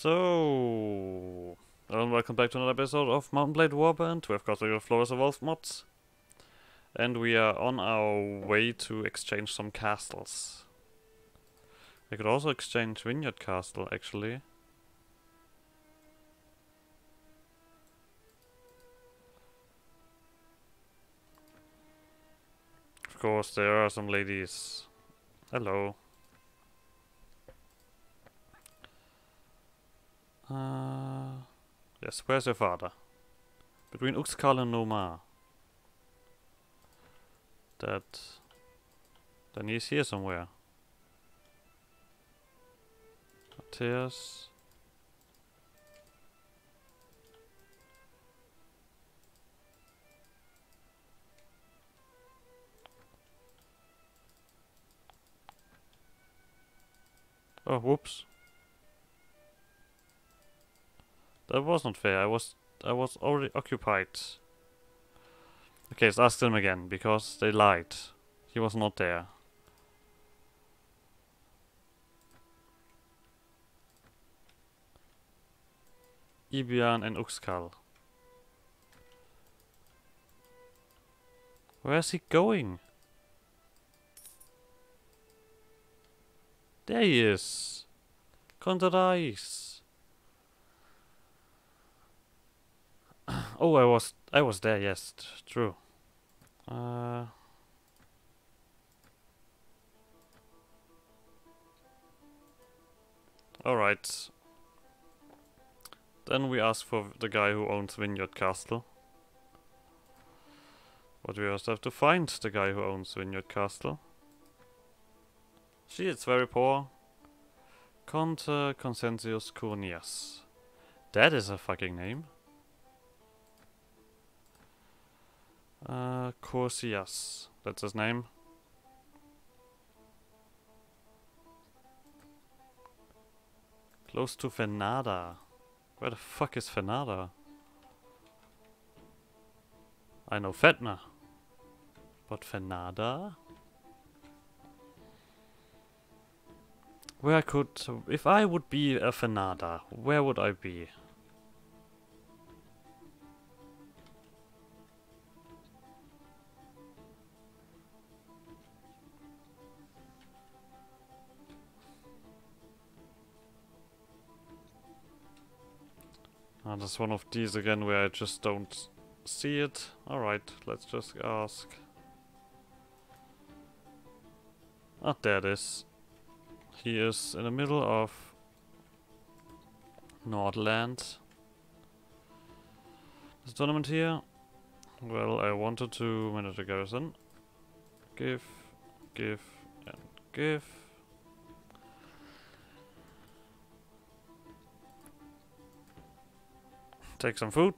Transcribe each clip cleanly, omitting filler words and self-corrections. So, hello and welcome back to another episode of Mount and Blade: Warband. We have got the Floris Evolved mods, and we are on our way to exchange some castles. We could also exchange Vineyard Castle, actually. Of course, there are some ladies. Hello. Yes, where's your father? Between Uxkhal and Nomar. Then he's here somewhere. Tatius. Oh, whoops. That was not fair. I was already occupied. Okay, let's ask them again, because they lied. He was not there. Ibian and Uxkhal. Where is he going? There he is! Contadice! Oh, I was there. Yes, true. All right. Then we ask for the guy who owns Vineyard Castle. But we also have to find the guy who owns Vineyard Castle. She is very poor. Conte Consentius Curnius. That is a fucking name. Corsius, that's his name. Close to Fenada. Where the fuck is Fenada? I know Fetna. But Fenada? Where could... If I would be a Fenada, where would I be? That's one of these again where I just don't see it. Alright, let's just ask. Ah, there it is. He is in the middle of Nordland. This tournament here. Well, I wanted to manage a garrison. Give, give, and give. Take some food.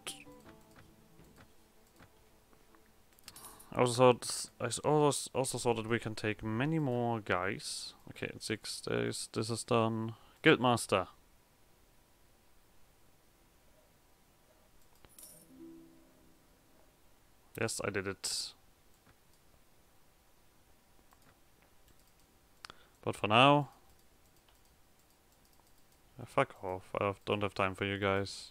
I also thought that we can take many more guys. Okay, in 6 days this is done. Guildmaster. Yes, I did it. But for now, fuck off. I don't have time for you guys.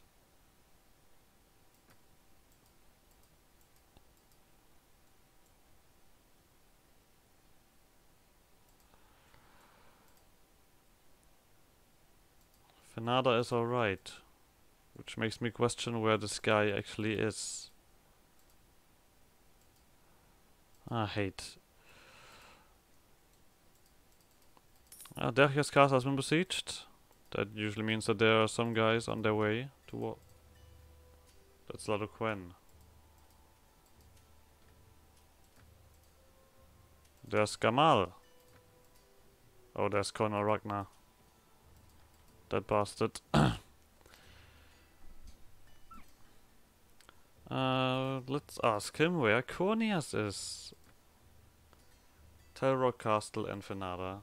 Fenada is alright, which makes me question where this guy actually is. I hate. Derhia's castle has been besieged. That usually means that there are some guys on their way to war. That's Ladoquen. There's Gamal. Oh, there's Connor Ragnar. That bastard. Let's ask him where Corsius is. Telrog Castle and Fenada.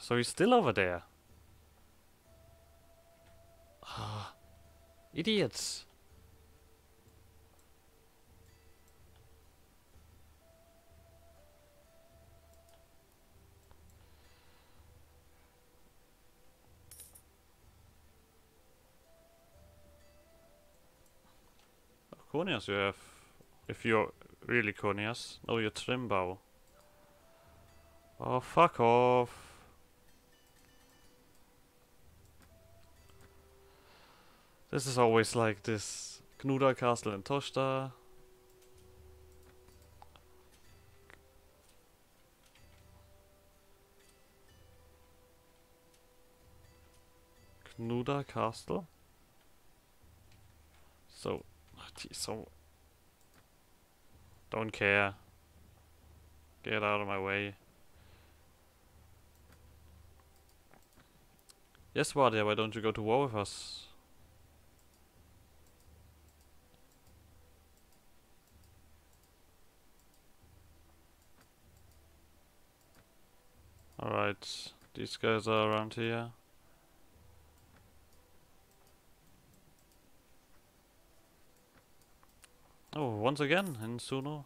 So he's still over there. Ah, idiots. Cornias you have, if you're really Cornias. No, you're Trimbau. Oh, fuck off. This is always like this. Knuda Castle and Toshta. Knuda Castle. So, geez, so don't care. Get out of my way. Yes, Wadia, why don't you go to war with us? Alright, these guys are around here. Oh, once again in Suno.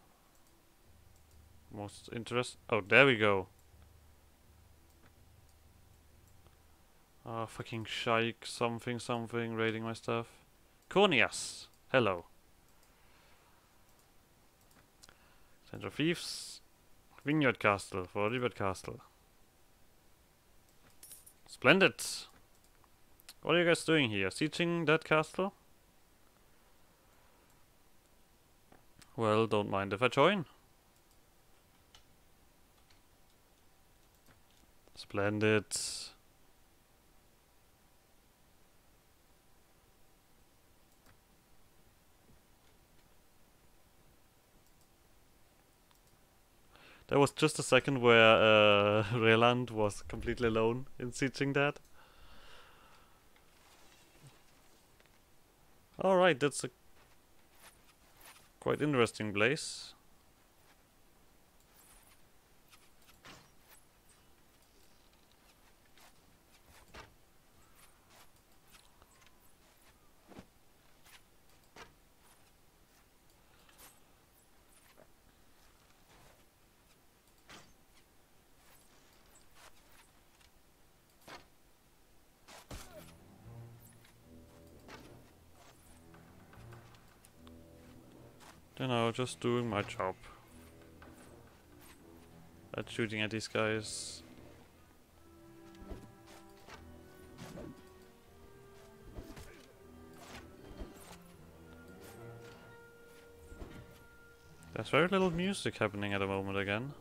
Most interest. Oh, there we go. Ah, fucking shike something something raiding my stuff. Cornias! Hello. Center of Thieves. Vineyard Castle for River Castle. Splendid! What are you guys doing here? Sieging that castle? Well, don't mind if I join. Splendid. There was just a second where Reeland was completely alone in sieging that. Alright, that's a quite interesting place. You know, just doing my job. Not shooting at these guys. There's very little music happening at the moment again.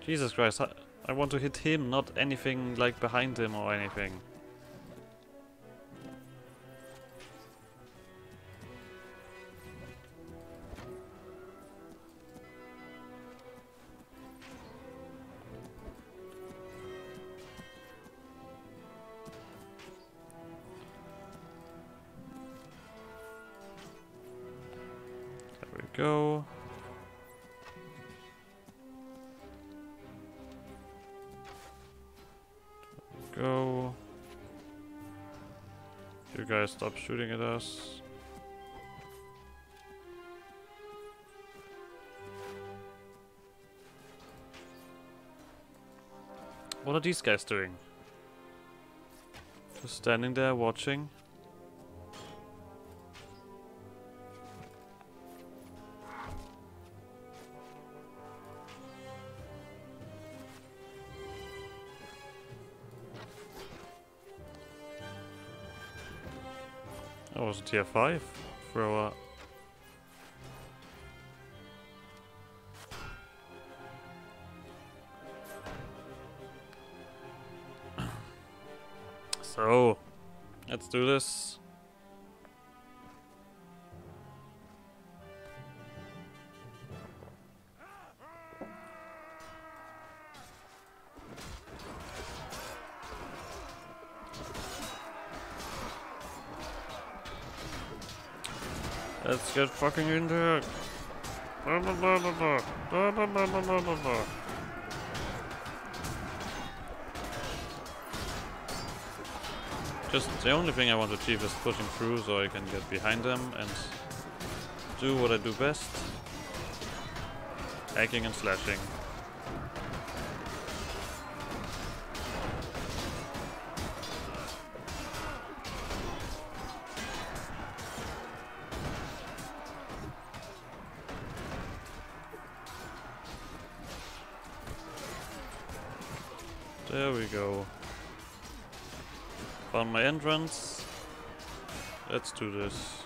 Jesus Christ, I want to hit him, not anything like behind him or anything. There we go. You guys stop shooting at us. What are these guys doing? Just standing there watching. That was a tier 5 thrower. So, let's do this. Let's get fucking into it. Just the only thing I want to achieve is pushing through so I can get behind them and do what I do best. Hacking and slashing. There we go. Found my entrance. Let's do this.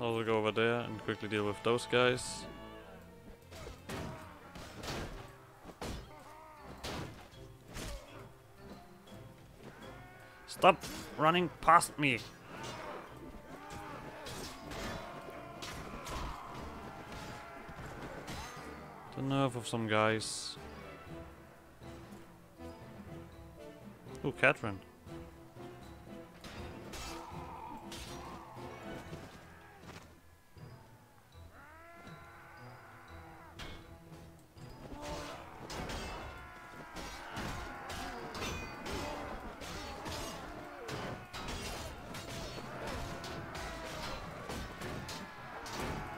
Now we'll go over there and quickly deal with those guys. Stop running past me! The nerve of some guys. Ooh, Catherine.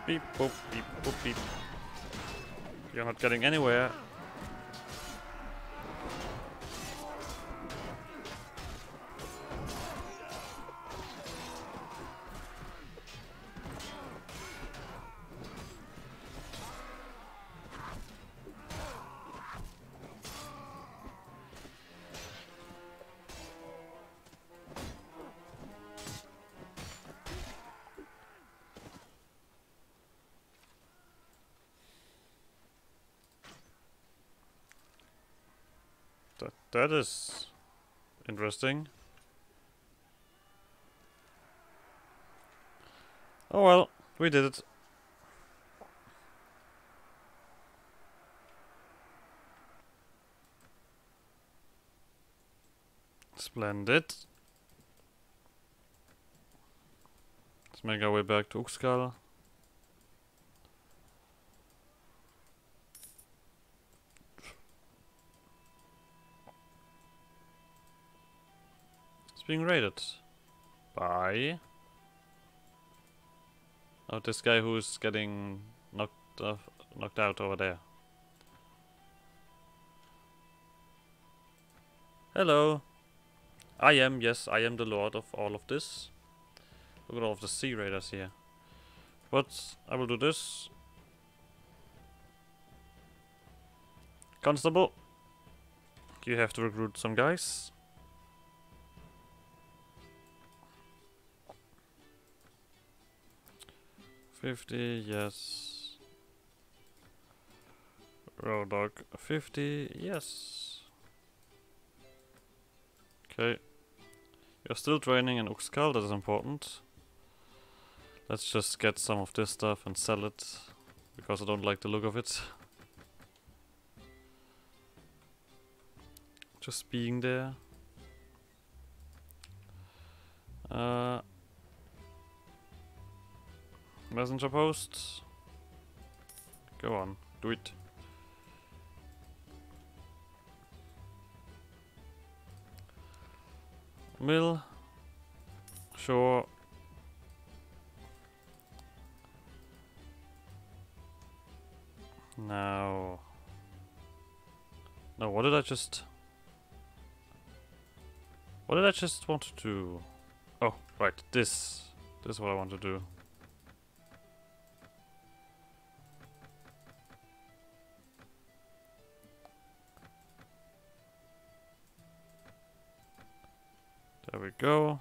Beep, boop, beep, boop, beep. You're not getting anywhere. That is interesting. Oh well, we did it. Splendid. Let's make our way back to Uxkhal. Being raided by this guy who's getting knocked out over there. Hello, yes I am the lord of all of this. Look at all of the sea raiders here. But I will do this. Constable, you have to recruit some guys. Yes. Road dog 50, yes. Okay. You're still training in Uxkhal, that is important. Let's just get some of this stuff and sell it, because I don't like the look of it. Just being there. Messenger posts. Go on, do it. Mill. Sure. Now. Now, what did I just want to do? Oh, right. This is what I want to do. There we go.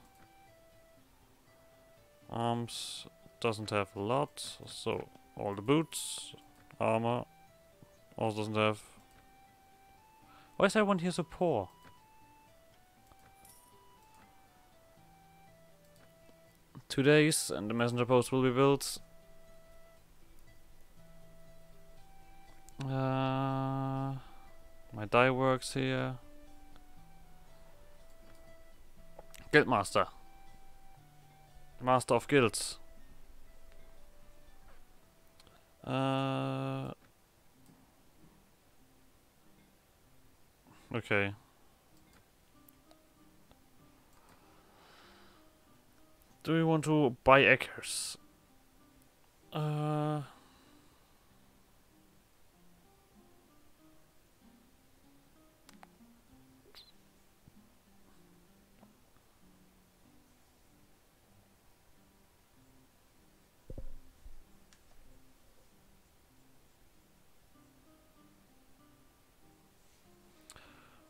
Arms doesn't have a lot, so all the boots, armor, also doesn't have. Why is everyone here so poor? Two days and the messenger post will be built. My dye works here. Guildmaster. Master of guilds. Okay. Do we want to buy acres?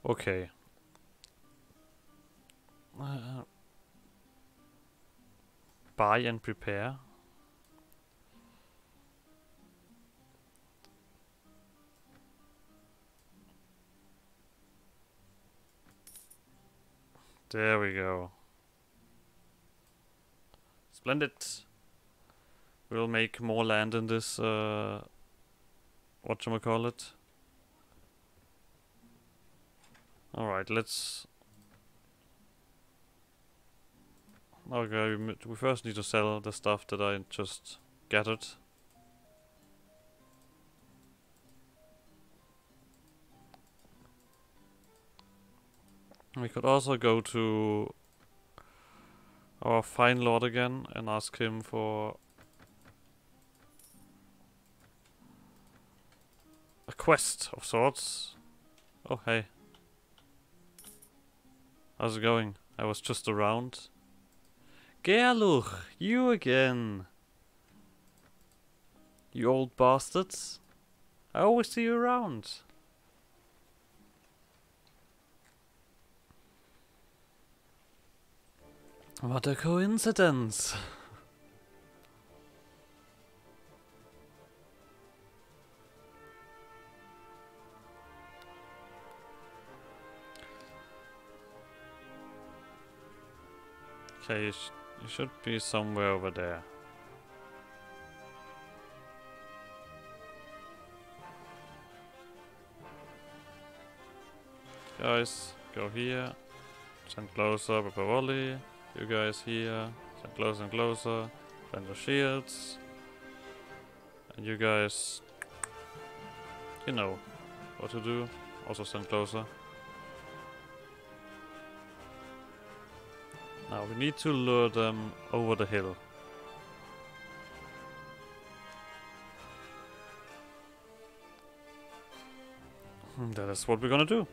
Okay. Buy and prepare. There we go. Splendid. We'll make more land in this, whatchamacallit. Alright, let's... Okay, we first need to sell the stuff that I just gathered. We could also go to our fine lord again and ask him for a quest of sorts. Oh, hey. How's it going? I was just around. Gerluch, you again. You old bastards. I always see you around. What a coincidence. Okay, you should be somewhere over there. Guys, go here. Send closer with a volley. You guys here. Send closer and closer. Send the shields. And you guys... You know what to do. Also send closer. Now we need to lure them over the hill. And that is what we're gonna do.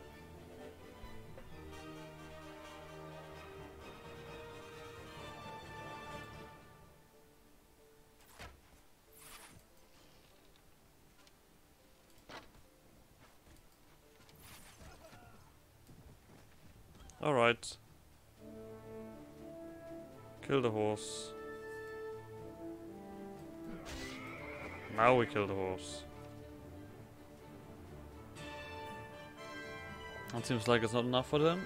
All right. Kill the horse. Now we kill the horse. That seems like it's not enough for them.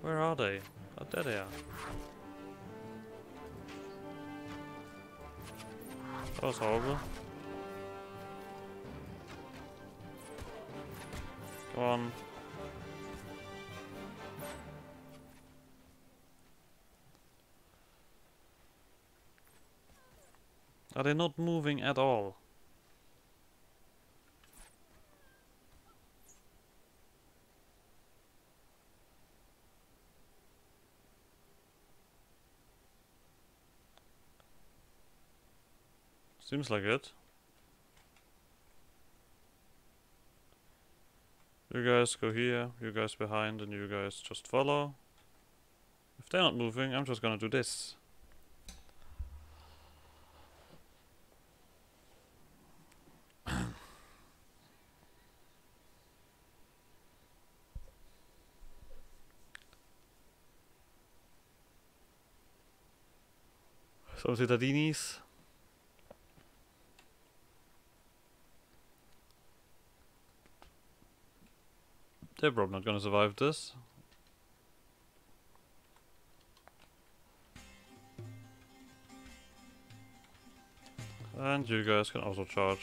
Where are they? Oh, there they are. That was horrible. On. Are they not moving at all? Seems like it. You guys go here, you guys behind, and you guys just follow. If they're not moving, I'm just gonna do this. Some citadinis. They're probably not gonna survive this. And you guys can also charge.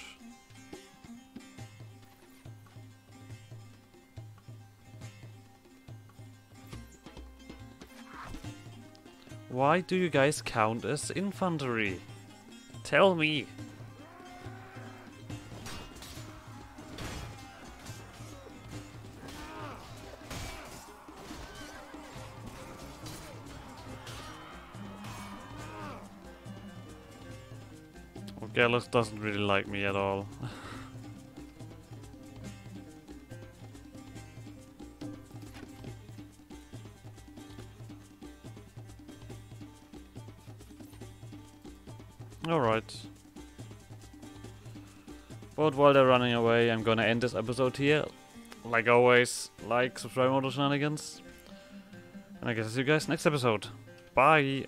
Why do you guys count as infantry? Tell me! Gerluch doesn't really like me at all. Alright. But while they're running away, I'm gonna end this episode here. Like always, like, subscribe, all the shenanigans. And I guess I'll see you guys next episode. Bye!